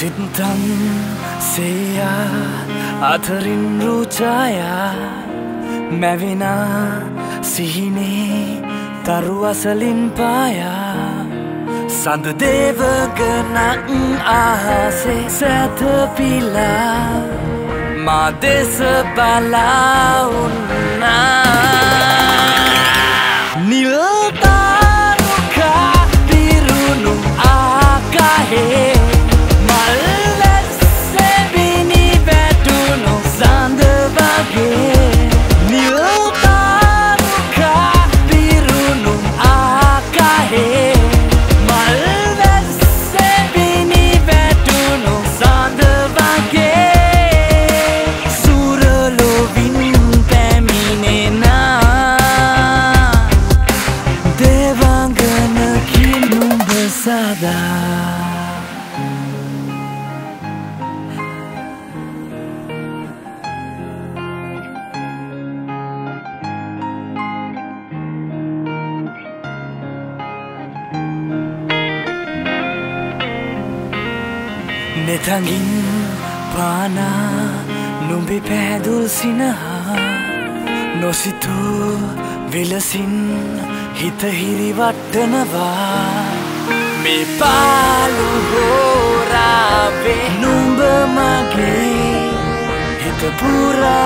Sintan seya atharin ruchaya mevina sihine taruasalin paya sand devagana ahase sathapila ma desabala unna niltaruka pirunu akahe Netangin pana numbi pedul sinaha nositu vilasin hitahiri vattanava me palu horave numba mage hitapura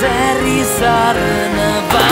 sari saranava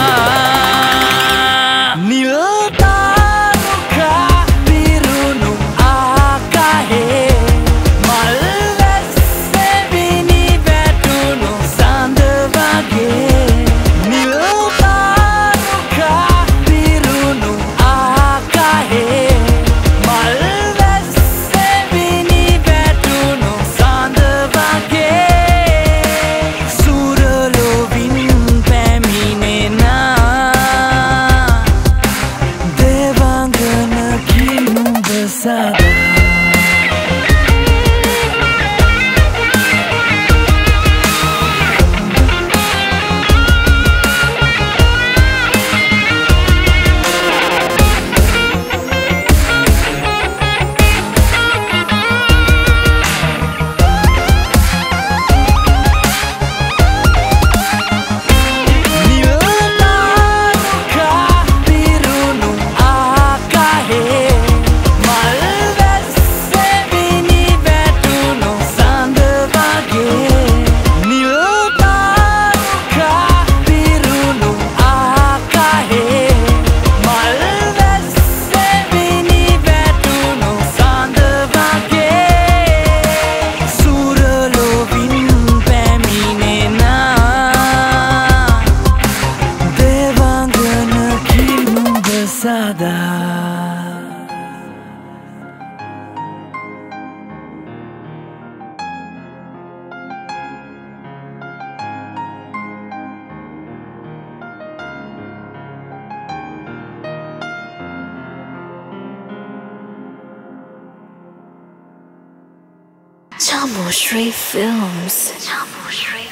Chamu Sri Films.